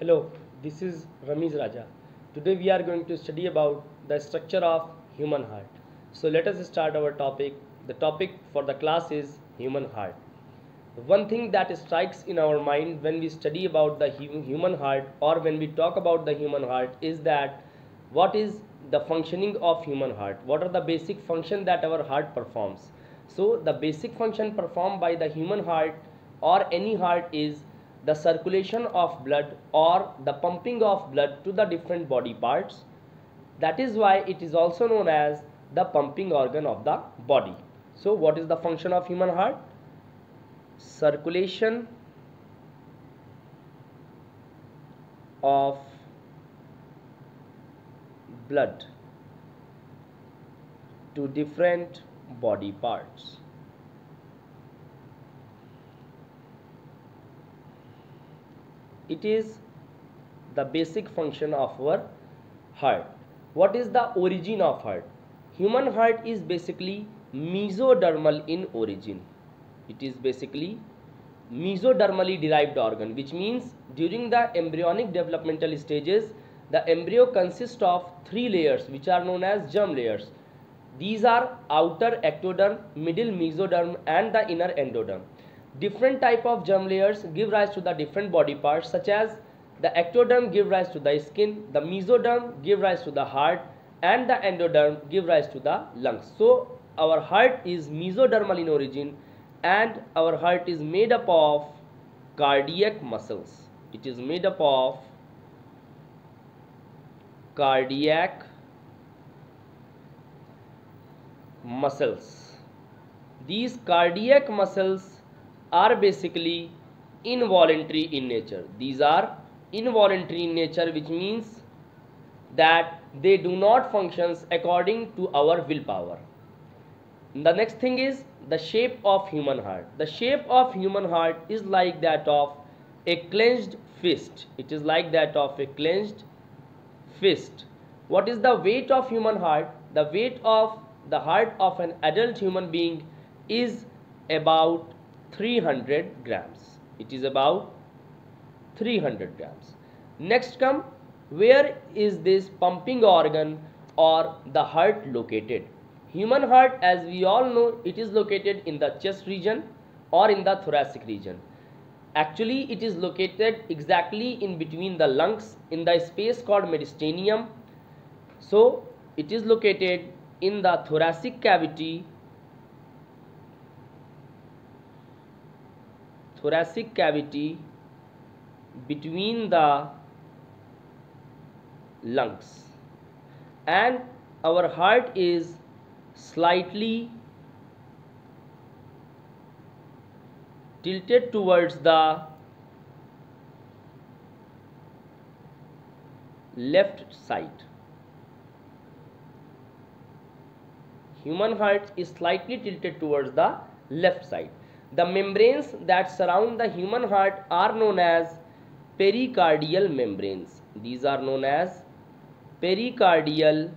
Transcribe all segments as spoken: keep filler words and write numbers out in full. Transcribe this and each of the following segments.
Hello, this is Ramiz Raja. Today we are going to study about the structure of human heart. So let us start our topic. The topic for the class is human heart. One thing that strikes in our mind when we study about the human heart or when we talk about the human heart is that what is the functioning of human heart? What are the basic functions that our heart performs? So the basic function performed by the human heart or any heart is the circulation of blood or the pumping of blood to the different body parts. That is why it is also known as the pumping organ of the body. So what is the function of human heart? Circulation of blood to different body parts. It is the basic function of our heart. What is the origin of heart? Human heart is basically mesodermal in origin. It is basically mesodermally derived organ, which means during the embryonic developmental stages, the embryo consists of three layers, which are known as germ layers. These are outer ectoderm, middle mesoderm, and the inner endoderm. Different type of germ layers give rise to the different body parts, such as the ectoderm give rise to the skin, the mesoderm give rise to the heart, and the endoderm give rise to the lungs. So our heart is mesodermal in origin, and our heart is made up of cardiac muscles. It is made up of cardiac muscles. These cardiac muscles are basically involuntary in nature. These are involuntary in nature, which means that they do not function according to our willpower. The next thing is the shape of human heart. The shape of human heart is like that of a clenched fist. It is like that of a clenched fist. What is the weight of human heart? The weight of the heart of an adult human being is about three hundred grams. It is about three hundred grams. Next come, where is this pumping organ or the heart located? Human heart, as we all know, it is located in the chest region or in the thoracic region. Actually, it is located exactly in between the lungs in the space called mediastinum. So it is located in the thoracic cavity thoracic cavity between the lungs, and our heart is slightly tilted towards the left side. Human heart is slightly tilted towards the left side. The membranes that surround the human heart are known as pericardial membranes. These are known as pericardial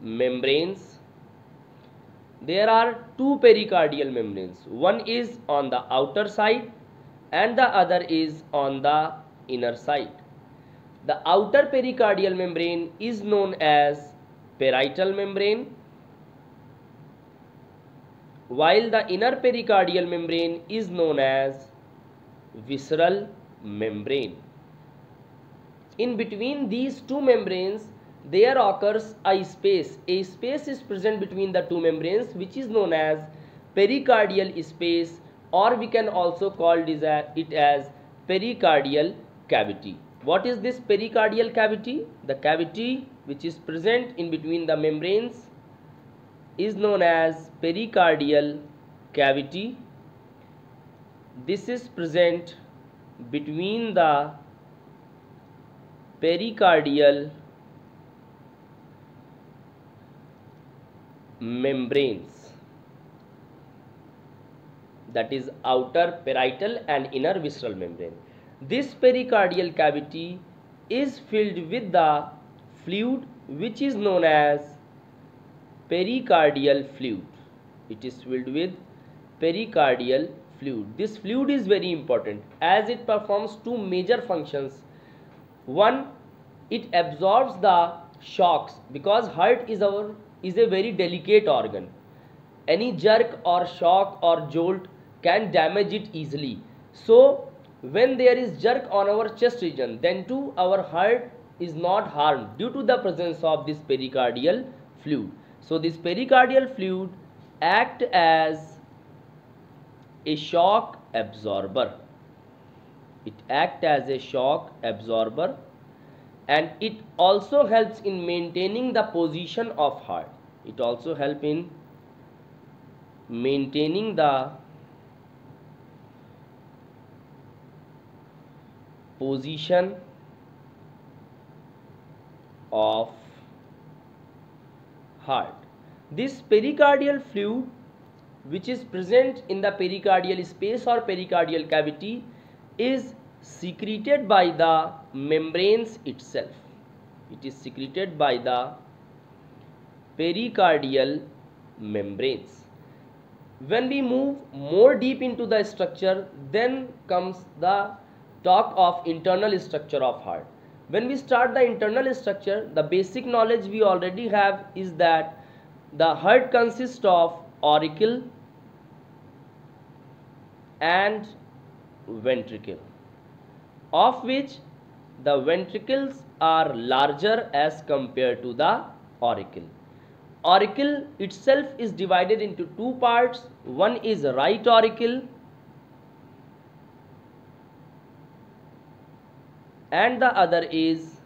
membranes. There are two pericardial membranes. One is on the outer side and the other is on the inner side. The outer pericardial membrane is known as parietal membrane, while the inner pericardial membrane is known as visceral membrane. In between these two membranes, there occurs a space. A space is present between the two membranes, which is known as pericardial space, or we can also call it as pericardial cavity. What is this pericardial cavity? The cavity which is present in between the membranes is known as pericardial cavity. This is present between the pericardial membranes, that is outer parietal and inner visceral membrane. This pericardial cavity is filled with the fluid which is known as pericardial fluid. It is filled with pericardial fluid. This fluid is very important as it performs two major functions. One, it absorbs the shocks because heart is our is a very delicate organ. Any jerk or shock or jolt can damage it easily. So when there is jerk on our chest region, then too our heart is not harmed due to the presence of this pericardial fluid. So this pericardial fluid act as a shock absorber. It act as a shock absorber, and it also helps in maintaining the position of heart. It also help in maintaining the position of heart. This pericardial fluid, which is present in the pericardial space or pericardial cavity, is secreted by the membranes itself. It is secreted by the pericardial membranes. When we move more deep into the structure, then comes the talk of internal structure of heart. When we start the internal structure, the basic knowledge we already have is that the heart consists of auricle and ventricle, of which the ventricles are larger as compared to the auricle. Auricle itself is divided into two parts. One is right auricle and the other is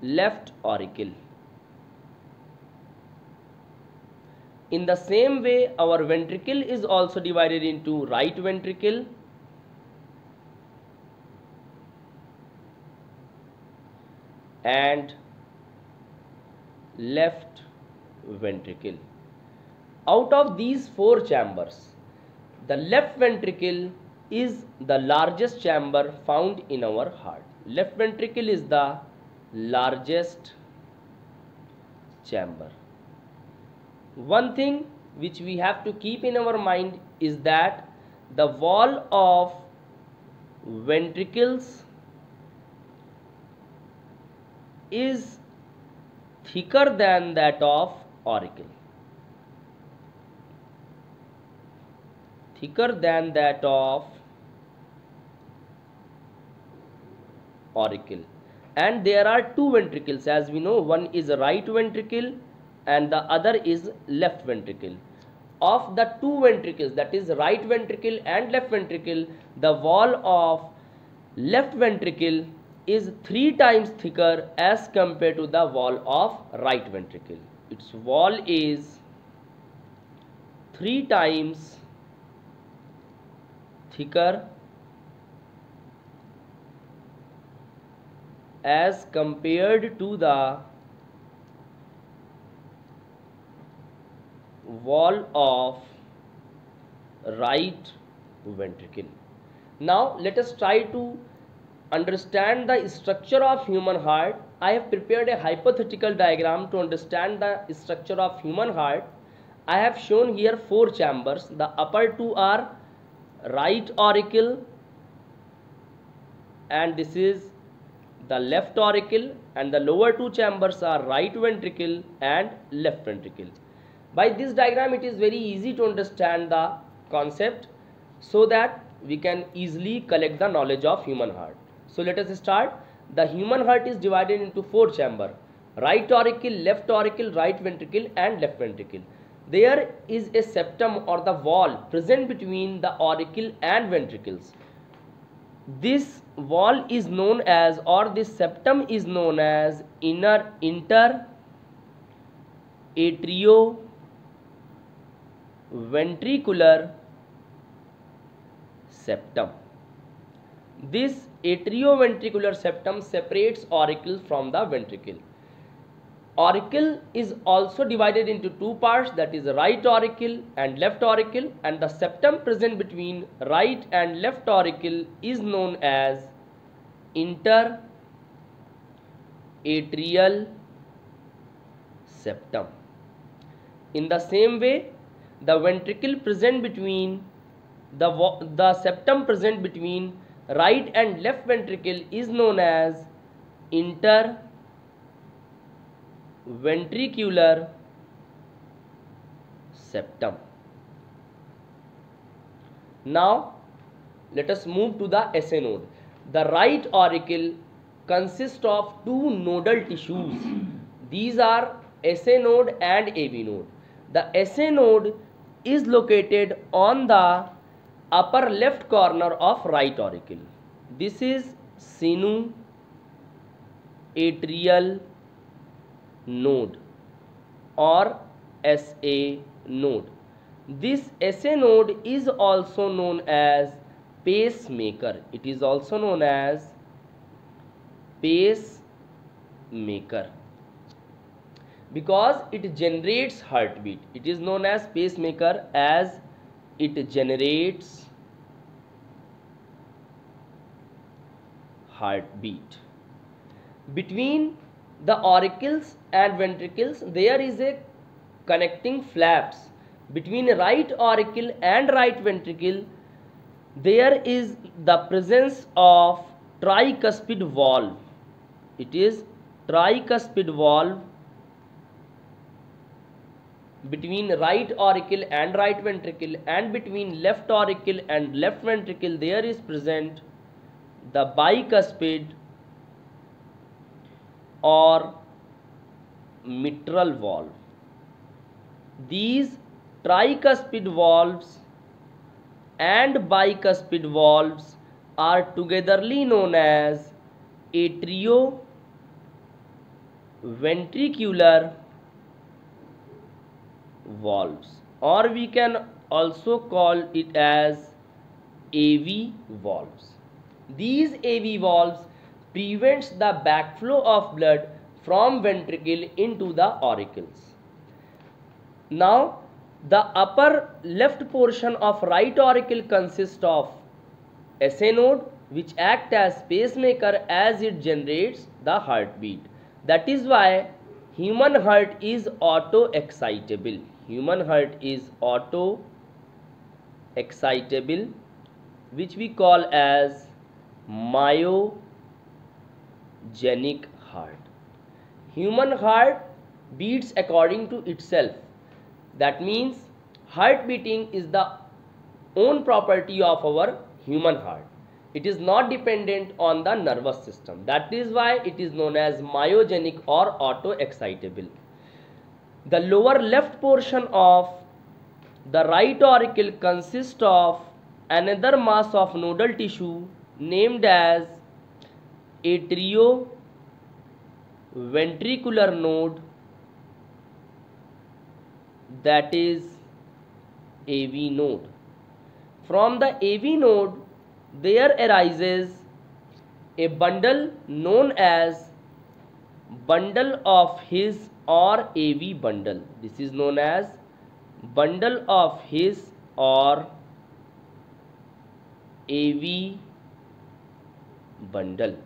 left auricle. In the same way, our ventricle is also divided into right ventricle and left ventricle. Out of these four chambers, the left ventricle is the largest chamber found in our heart. Left ventricle is the largest chamber. One thing which we have to keep in our mind is that the wall of ventricles is thicker than that of auricle. Thicker than that of auricle. And there are two ventricles, as we know. One is a right ventricle and the other is left ventricle. Of the two ventricles, that is right ventricle and left ventricle, the wall of left ventricle is three times thicker as compared to the wall of right ventricle. Its wall is three times thicker as compared to the wall of right ventricle. Now let us try to understand the structure of human heart. I have prepared a hypothetical diagram to understand the structure of human heart. I have shown here four chambers. The upper two are right auricle, and this is the left auricle, and the lower two chambers are right ventricle and left ventricle. By this diagram, it is very easy to understand the concept so that we can easily collect the knowledge of human heart. So let us start. The human heart is divided into four chambers: right auricle, left auricle, right ventricle and left ventricle. There is a septum or the wall present between the auricle and ventricles. This wall is known as, or this septum is known as, inner inter atrio ventricular septum. This atrioventricular septum separates auricle from the ventricle. Auricle is also divided into two parts, that is right auricle and left auricle, and the septum present between right and left auricle is known as interatrial septum. In the same way, the ventricle present between the the septum present between right and left ventricle is known as interventricular septum. Now let us move to the S A node. The right auricle consists of two nodal tissues. These are S A node and A V node. The S A node is located on the upper left corner of right auricle. This is sinu atrial node or S A node. This S A node is also known as pacemaker. It is also known as pacemaker because it generates heartbeat. It is known as pacemaker as it generates heartbeat. Between the auricles and ventricles there is a connecting flaps. Between right auricle and right ventricle there is the presence of tricuspid valve. It is tricuspid valve between right auricle and right ventricle, and between left auricle and left ventricle there is present the bicuspid or mitral valve. These tricuspid valves and bicuspid valves are togetherly known as atrioventricular valves, or we can also call it as A V valves. These A V valves prevents the backflow of blood from ventricle into the auricles. Now the upper left portion of right auricle consists of S A node, which act as pacemaker as it generates the heartbeat. That is why human heart is auto excitable. Human heart is auto excitable, which we call as myogenic heart. Human heart beats according to itself. That means heart beating is the own property of our human heart. It is not dependent on the nervous system. That is why it is known as myogenic or auto excitable. The lower left portion of the right auricle consists of another mass of nodal tissue named as atrioventricular node, that is A V node. From the A V node there arises a bundle known as bundle of His or A V bundle. This is known as bundle of His or A V bundle.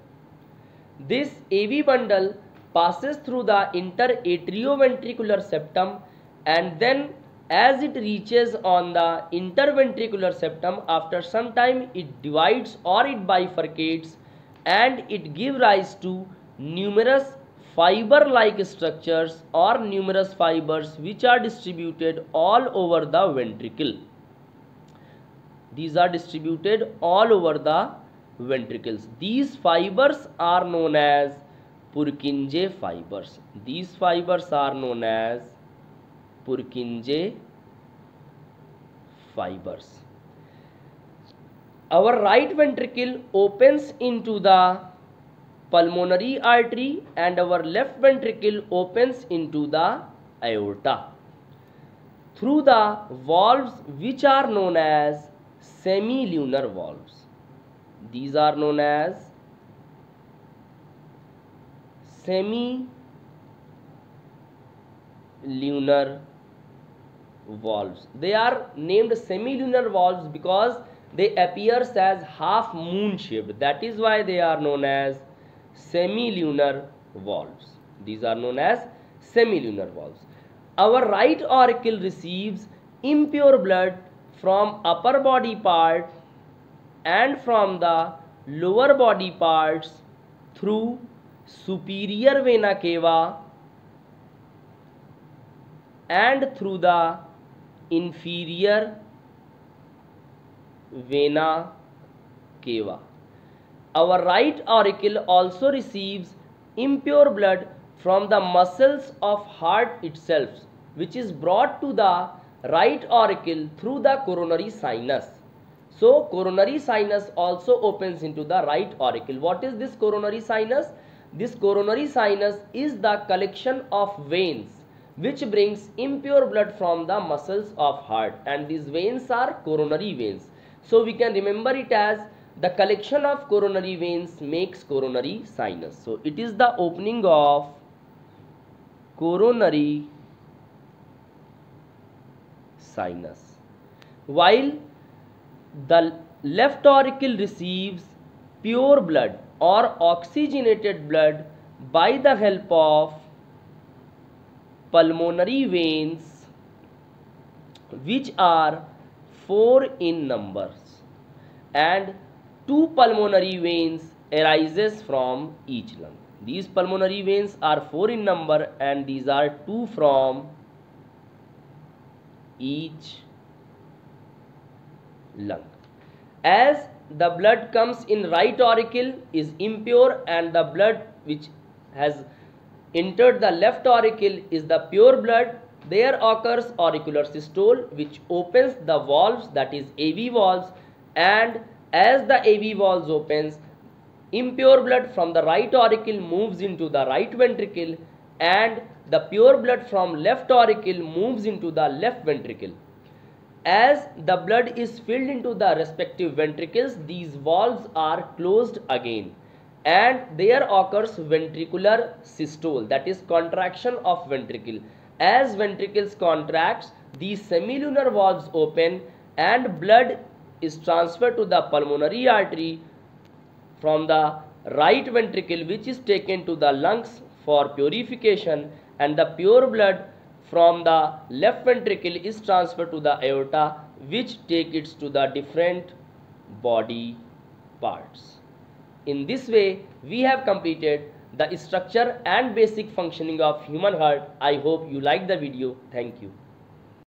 This A V bundle passes through the interatrioventricular septum, and then as it reaches on the interventricular septum, after some time it divides or it bifurcates, and it gives rise to numerous fiber-like structures or numerous fibers which are distributed all over the ventricle. These are distributed all over the ventricles. These fibers are known as Purkinje fibers. These fibers are known as Purkinje fibers. Our right ventricle opens into the pulmonary artery and our left ventricle opens into the aorta through the valves which are known as semilunar valves. These are known as semilunar valves. They are named semilunar valves because they appears as half moon shaped. That is why they are known as semilunar valves. These are known as semilunar valves. Our right auricle receives impure blood from upper body part and from the lower body parts through superior vena cava and through the inferior vena cava. Our right auricle also receives impure blood from the muscles of heart itself, which is brought to the right auricle through the coronary sinus. So coronary sinus also opens into the right auricle. What is this coronary sinus? This coronary sinus is the collection of veins which brings impure blood from the muscles of heart, and these veins are coronary veins. So we can remember it as the collection of coronary veins makes coronary sinus. So it is the opening of coronary sinus. While the left auricle receives pure blood or oxygenated blood by the help of pulmonary veins, which are four in numbers, and two pulmonary veins arises from each lung. These pulmonary veins are four in number and these are two from each lung. As the blood comes in right auricle is impure and the blood which has entered the left auricle is the pure blood, there occurs auricular systole which opens the valves, that is A V valves, and as the A V valves opens, impure blood from the right auricle moves into the right ventricle and the pure blood from left auricle moves into the left ventricle. As the blood is filled into the respective ventricles, these valves are closed again and there occurs ventricular systole, that is contraction of ventricle. As ventricles contracts, these semilunar valves open and blood is transferred to the pulmonary artery from the right ventricle, which is taken to the lungs for purification, and the pure blood from the left ventricle is transferred to the aorta, which takes it to the different body parts. In this way, we have completed the structure and basic functioning of human heart. I hope you liked the video. Thank you.